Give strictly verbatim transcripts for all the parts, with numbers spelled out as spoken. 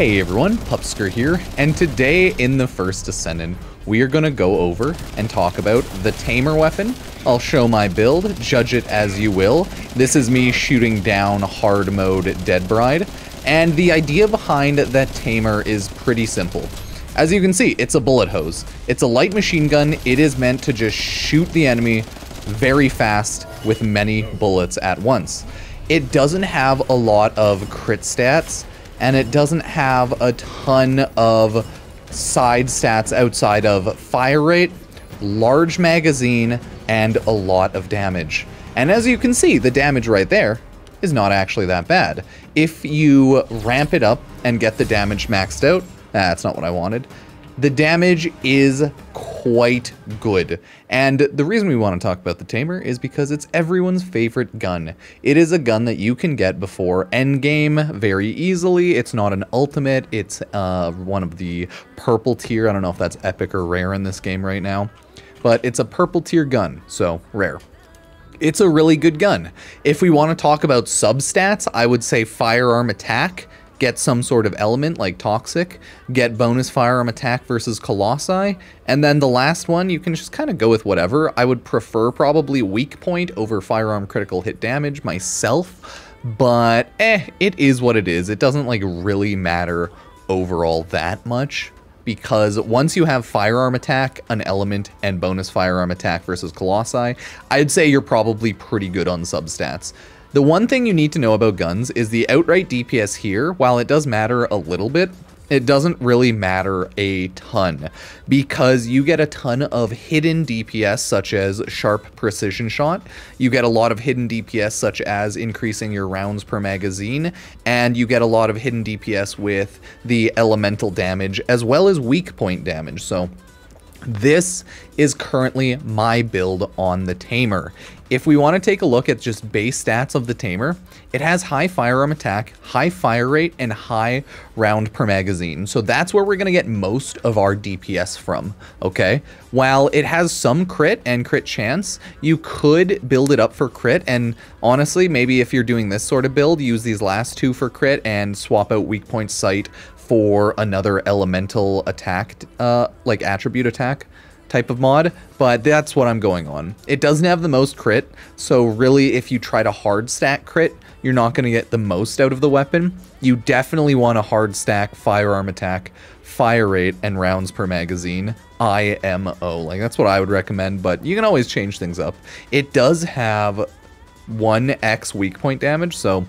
Hey everyone, Pupsker here, and today in The First Descendant, we are going to go over and talk about the Tamer weapon. I'll show my build, judge it as you will. This is me shooting down hard mode Dead Bride, and the idea behind that Tamer is pretty simple. As you can see, it's a bullet hose. It's a light machine gun. It is meant to just shoot the enemy very fast with many bullets at once. It doesn't have a lot of crit stats, and it doesn't have a ton of side stats outside of fire rate, large magazine, and a lot of damage. And as you can see, the damage right there is not actually that bad. If you ramp it up and get the damage maxed out, nah, that's not what I wanted. The damage is quite good. And the reason we want to talk about the Tamer is because it's everyone's favorite gun. It is a gun that you can get before endgame very easily. It's not an ultimate. It's uh, one of the purple tier. I don't know if that's epic or rare in this game right now, but it's a purple tier gun, so rare. It's a really good gun. If we want to talk about substats, I would say firearm attack. Get some sort of element like toxic, get bonus firearm attack versus colossi, and then the last one, you can just kind of go with whatever. I would prefer probably weak point over firearm critical hit damage myself, but eh, it is what it is. It doesn't like really matter overall that much, because once you have firearm attack, an element, and bonus firearm attack versus colossi, I'd say you're probably pretty good on substats. The one thing you need to know about guns is the outright D P S here, while it does matter a little bit, it doesn't really matter a ton, because you get a ton of hidden D P S such as Sharp Precision Shot, you get a lot of hidden D P S such as increasing your rounds per magazine, and you get a lot of hidden D P S with the elemental damage as well as weak point damage. So this is currently my build on the Tamer. If we want to take a look at just base stats of the Tamer, it has high firearm attack, high fire rate, and high round per magazine. So that's where we're going to get most of our D P S from, okay? While it has some crit and crit chance, you could build it up for crit, and honestly, maybe if you're doing this sort of build, use these last two for crit and swap out weak point sight for another elemental attack, uh, like attribute attack type of mod, but that's what I'm going on. It doesn't have the most crit, so really if you try to hard stack crit, you're not going to get the most out of the weapon. You definitely want to hard stack firearm attack, fire rate, and rounds per magazine, I M O. Like, that's what I would recommend, but you can always change things up. It does have one x weak point damage, so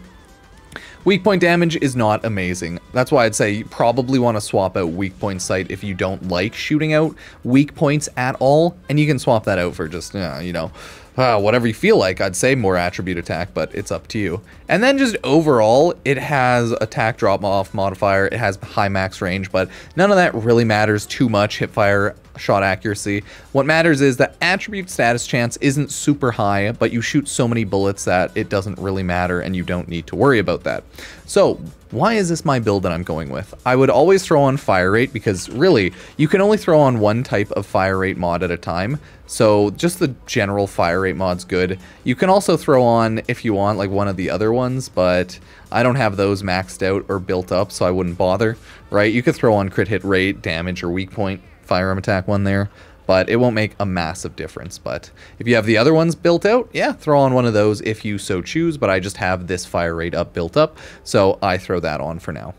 weak point damage is not amazing. That's why I'd say you probably want to swap out weak point sight if you don't like shooting out weak points at all, and you can swap that out for just, you know, uh, whatever you feel like. I'd say more attribute attack, but it's up to you. And then just overall, it has attack drop off modifier, it has high max range, but none of that really matters too much, hip fire, shot accuracy. What matters is that attribute status chance isn't super high, but you shoot so many bullets that it doesn't really matter and you don't need to worry about that. So why is this my build that I'm going with? I would always throw on fire rate because really you can only throw on one type of fire rate mod at a time. So just the general fire rate mod's good. You can also throw on, if you want, like one of the other ones, but I don't have those maxed out or built up, so I wouldn't bother, right? You could throw on crit hit rate, damage, or weak point. Firearm attack one there, but it won't make a massive difference. But if you have the other ones built out, yeah, throw on one of those if you so choose, but I just have this fire rate up built up, so I throw that on for now.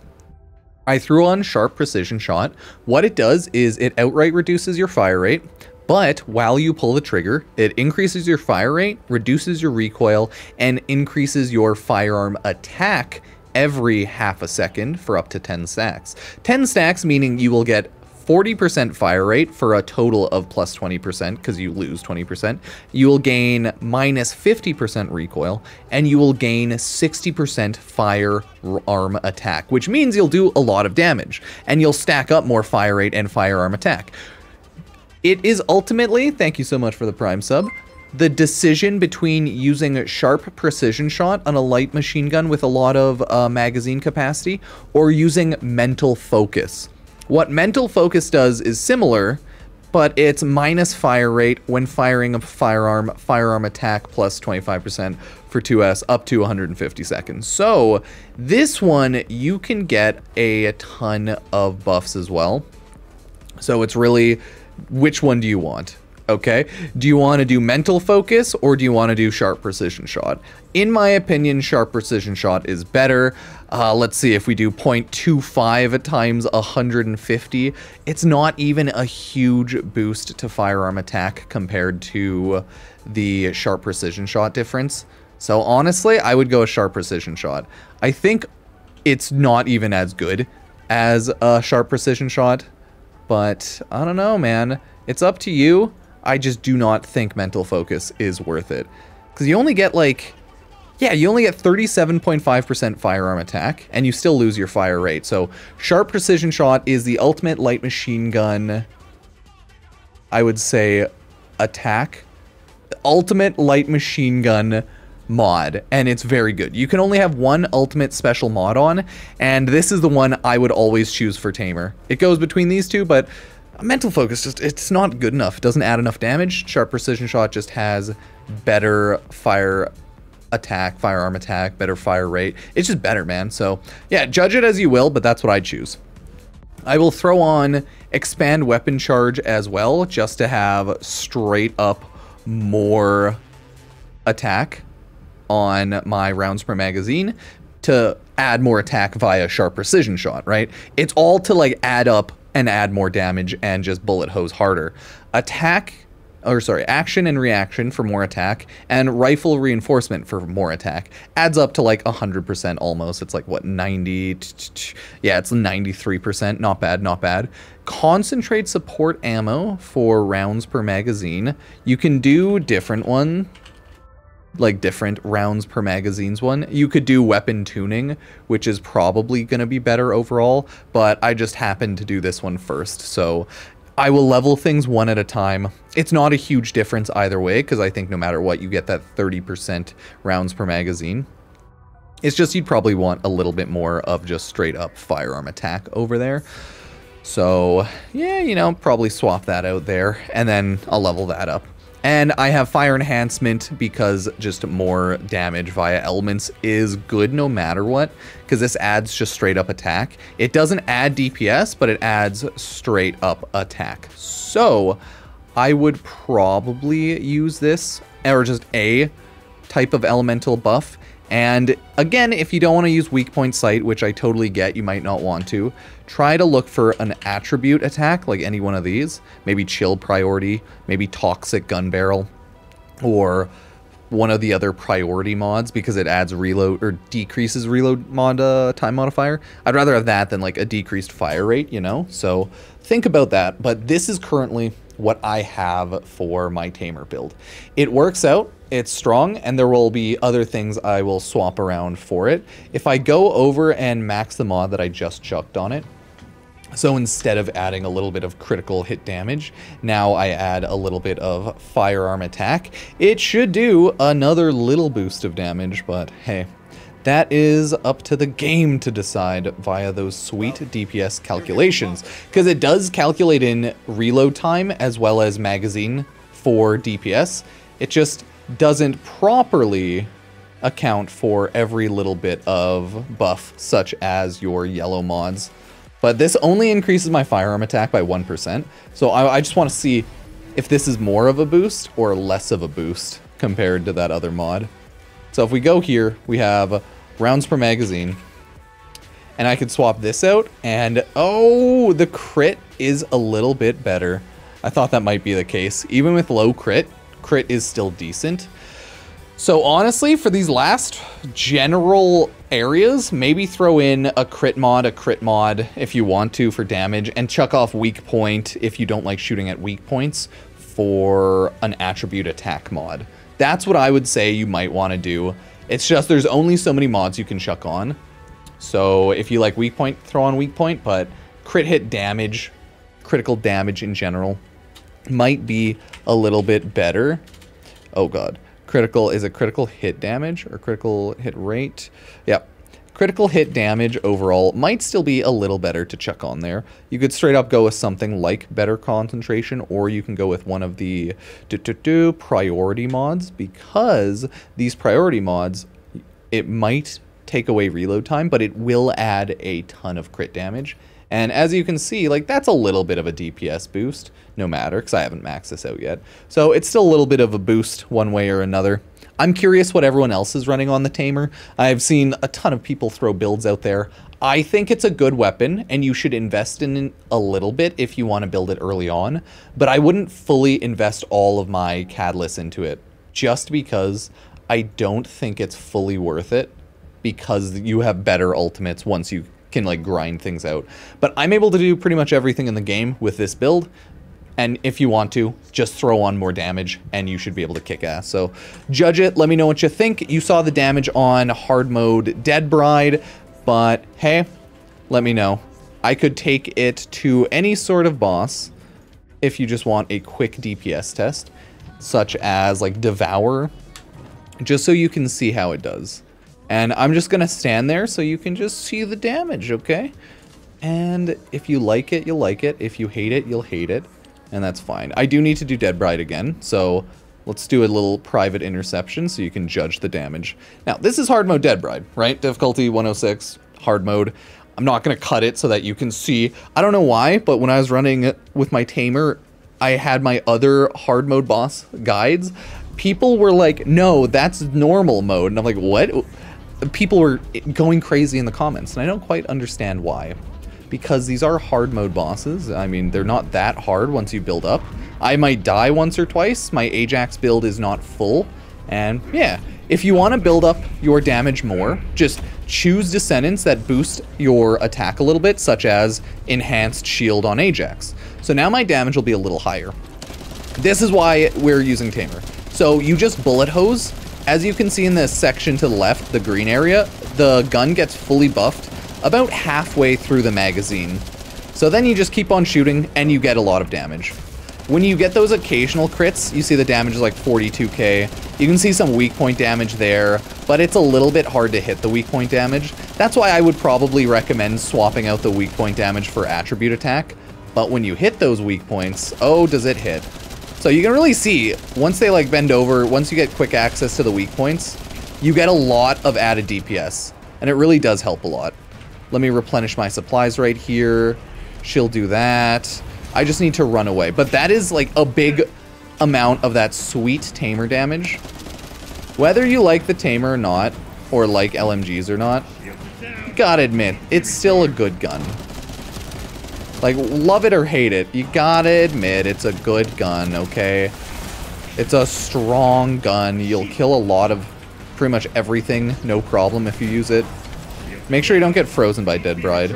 I threw on Sharp Precision Shot. What it does is it outright reduces your fire rate, but while you pull the trigger, it increases your fire rate, reduces your recoil, and increases your firearm attack every half a second for up to ten stacks. ten stacks meaning you will get forty percent fire rate for a total of plus twenty percent, because you lose twenty percent. You will gain minus fifty percent recoil, and you will gain sixty percent firearm attack, which means you'll do a lot of damage, and you'll stack up more fire rate and firearm attack. It is ultimately, thank you so much for the Prime sub, the decision between using Sharp Precision Shot on a light machine gun with a lot of uh, magazine capacity, or using Mental Focus. What Mental Focus does is similar, but it's minus fire rate when firing a firearm, firearm attack plus twenty-five percent for two S up to one hundred fifty seconds. So this one, you can get a ton of buffs as well. So it's really, which one do you want? Okay, do you want to do Mental Focus or do you want to do Sharp Precision Shot? In my opinion, Sharp Precision Shot is better. Uh, let's see, if we do zero point two five times one hundred fifty, it's not even a huge boost to firearm attack compared to the Sharp Precision Shot difference. So honestly, I would go a Sharp Precision Shot. I think it's not even as good as a Sharp Precision Shot, but I don't know, man. It's up to you. I just do not think Mental Focus is worth it. Because you only get like, yeah, you only get thirty-seven point five percent firearm attack, and you still lose your fire rate. So Sharp Precision Shot is the ultimate light machine gun, I would say, attack. Ultimate light machine gun mod, and it's very good. You can only have one ultimate special mod on, and this is the one I would always choose for Tamer. It goes between these two, but Mental Focus, just it's not good enough. It doesn't add enough damage. Sharp Precision Shot just has better fire attack, firearm attack, better fire rate. It's just better, man. So yeah, judge it as you will, but that's what I choose. I will throw on Expand Weapon Charge as well, just to have straight up more attack on my rounds per magazine to add more attack via Sharp Precision Shot, right? It's all to like add up and add more damage and just bullet hose harder. Attack, or sorry, action and reaction for more attack, and rifle reinforcement for more attack. Adds up to like one hundred percent almost. It's like, what, ninety? Yeah, it's ninety-three percent. Not bad, not bad. Concentrate support ammo for rounds per magazine. You can do different one, like different rounds per magazine's one. You could do weapon tuning, which is probably going to be better overall, but I just happened to do this one first, so I will level things one at a time. It's not a huge difference either way, because I think no matter what, you get that thirty percent rounds per magazine. It's just you'd probably want a little bit more of just straight up firearm attack over there. So yeah, you know, probably swap that out there, and then I'll level that up. And I have fire enhancement because just more damage via elements is good no matter what, because this adds just straight up attack. It doesn't add D P S, but it adds straight up attack. So I would probably use this or just a type of elemental buff. And again, if you don't want to use weak point sight, which I totally get, you might not want to, try to look for an attribute attack, like any one of these. Maybe chill priority, maybe toxic gun barrel, or one of the other priority mods, because it adds reload or decreases reload mod uh, time modifier. I'd rather have that than like a decreased fire rate, you know? So think about that. But this is currently what I have for my Tamer build. It works out. It's strong, and there will be other things I will swap around for it. If I go over and max the mod that I just chucked on it, so instead of adding a little bit of critical hit damage, now I add a little bit of firearm attack. It should do another little boost of damage, but hey, that is up to the game to decide via those sweet D P S calculations, because it does calculate in reload time as well as magazine for D P S. It just doesn't properly account for every little bit of buff, such as your yellow mods. But this only increases my firearm attack by one percent. So I, I just want to see if this is more of a boost or less of a boost compared to that other mod. So if we go here, we have rounds per magazine, and I could swap this out, and oh, the crit is a little bit better. I thought that might be the case. Even with low crit, crit is still decent. So honestly, for these last general areas, maybe throw in a crit mod, a crit mod if you want to for damage, and chuck off weak point if you don't like shooting at weak points for an attribute attack mod. That's what I would say you might want to do. It's just there's only so many mods you can chuck on. So if you like weak point, throw on weak point, but crit hit damage, critical damage in general, might be a little bit better. Oh god. Critical is a critical hit damage or critical hit rate. Yep. Critical hit damage overall might still be a little better to chuck on there. You could straight up go with something like better concentration, or you can go with one of the do, do, do, priority mods, because these priority mods, it might take away reload time, but it will add a ton of crit damage. And as you can see, like, that's a little bit of a D P S boost, no matter, because I haven't maxed this out yet. So it's still a little bit of a boost one way or another. I'm curious what everyone else is running on the Tamer. I've seen a ton of people throw builds out there. I think it's a good weapon, and you should invest in it a little bit if you want to build it early on. But I wouldn't fully invest all of my catalysts into it, just because I don't think it's fully worth it, because you have better ultimates once you can like grind things out. But I'm able to do pretty much everything in the game with this build, and if you want to, just throw on more damage and you should be able to kick ass. So judge it, let me know what you think. You saw the damage on hard mode Dead Bride, but hey, let me know. I could take it to any sort of boss if you just want a quick D P S test, such as like Devour, just so you can see how it does. And I'm just gonna stand there so you can just see the damage, okay? And if you like it, you'll like it. If you hate it, you'll hate it. And that's fine. I do need to do Dead Bride again, so let's do a little private interception so you can judge the damage. Now, this is hard mode Dead Bride, right? Difficulty one oh six, hard mode. I'm not gonna cut it so that you can see. I don't know why, but when I was running with my Tamer, I had my other hard mode boss guides. People were like, no, that's normal mode. And I'm like, what? People were going crazy in the comments, and I don't quite understand why, because these are hard mode bosses. I mean, they're not that hard once you build up. I might die once or twice. My Ajax build is not full, and yeah, if you want to build up your damage more, just choose descendants that boost your attack a little bit, such as enhanced shield on Ajax. So now my damage will be a little higher. This is why we're using Tamer. So you just bullet hose. As you can see in this section to the left, the green area, the gun gets fully buffed about halfway through the magazine. So then you just keep on shooting and you get a lot of damage. When you get those occasional crits, you see the damage is like forty-two K. You can see some weak point damage there, but it's a little bit hard to hit the weak point damage. That's why I would probably recommend swapping out the weak point damage for attribute attack. But when you hit those weak points, oh, does it hit. So you can really see, once they like bend over, once you get quick access to the weak points, you get a lot of added D P S, and it really does help a lot. Let me replenish my supplies right here. She'll do that. I just need to run away, but that is like a big amount of that sweet Tamer damage. Whether you like the Tamer or not, or like L M Gs or not, gotta admit, it's still a good gun. Like, love it or hate it, you gotta admit it's a good gun, okay? It's a strong gun. You'll kill a lot of pretty much everything, no problem, if you use it. Make sure you don't get frozen by Dead Bride.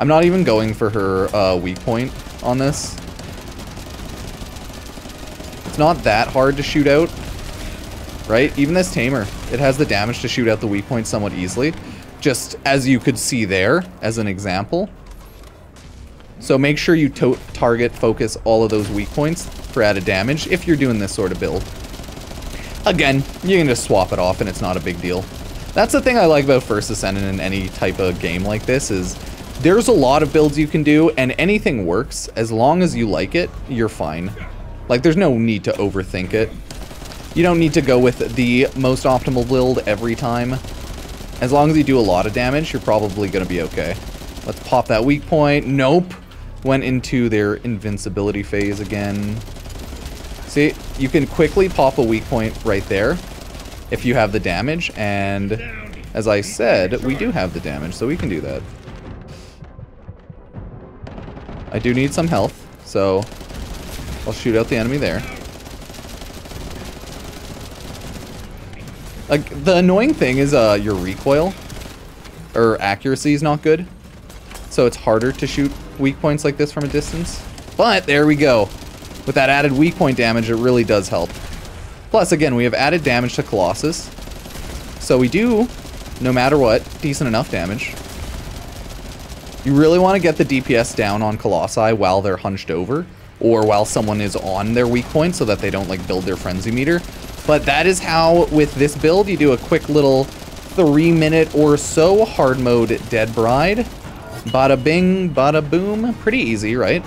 I'm not even going for her uh, weak point on this. It's not that hard to shoot out, right? Even this Tamer, it has the damage to shoot out the weak point somewhat easily, just as you could see there as an example. So make sure you to target focus all of those weak points for added damage if you're doing this sort of build. Again, you can just swap it off and it's not a big deal. That's the thing I like about First Descendant in any type of game like this is there's a lot of builds you can do and anything works. As long as you like it, you're fine. Like, there's no need to overthink it. You don't need to go with the most optimal build every time. As long as you do a lot of damage, you're probably going to be okay. Let's pop that weak point. Nope. Went into their invincibility phase again. See, you can quickly pop a weak point right there if you have the damage, and as I said, we do have the damage, so we can do that. I do need some health, so I'll shoot out the enemy there. Like, the annoying thing is uh, your recoil or accuracy is not good, so it's harder to shoot weak points like this from a distance. But there we go. With that added weak point damage, it really does help. Plus, again, we have added damage to Colossus, so we do, no matter what, decent enough damage. You really want to get the D P S down on Colossi while they're hunched over, or while someone is on their weak point, so that they don't like build their frenzy meter. But that is how, with this build, you do a quick little three minute or so hard mode Dead Bride. Bada bing, bada boom. Pretty easy, right?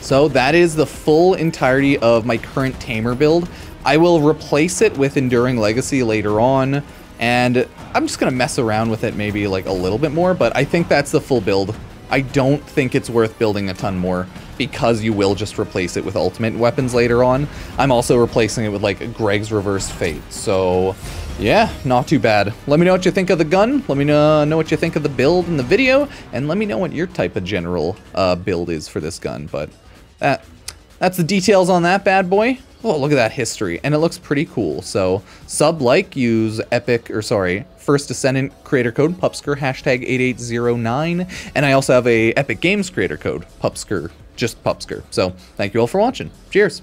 So that is the full entirety of my current Tamer build. I will replace it with Enduring Legacy later on, and I'm just gonna mess around with it maybe like a little bit more, but I think that's the full build. I don't think it's worth building a ton more because you will just replace it with ultimate weapons later on. I'm also replacing it with like Greg's Reversed Fate, so yeah, not too bad. Let me know what you think of the gun, let me know, know what you think of the build in the video, and let me know what your type of general uh, build is for this gun, but that, that's the details on that bad boy. Oh, look at that history, and it looks pretty cool. So sub, like, use Epic, or sorry, First Descendant creator code Pupsker, hashtag eight eight zero nine, and I also have a Epic Games creator code Pupsker, just Pupsker. So thank you all for watching. Cheers.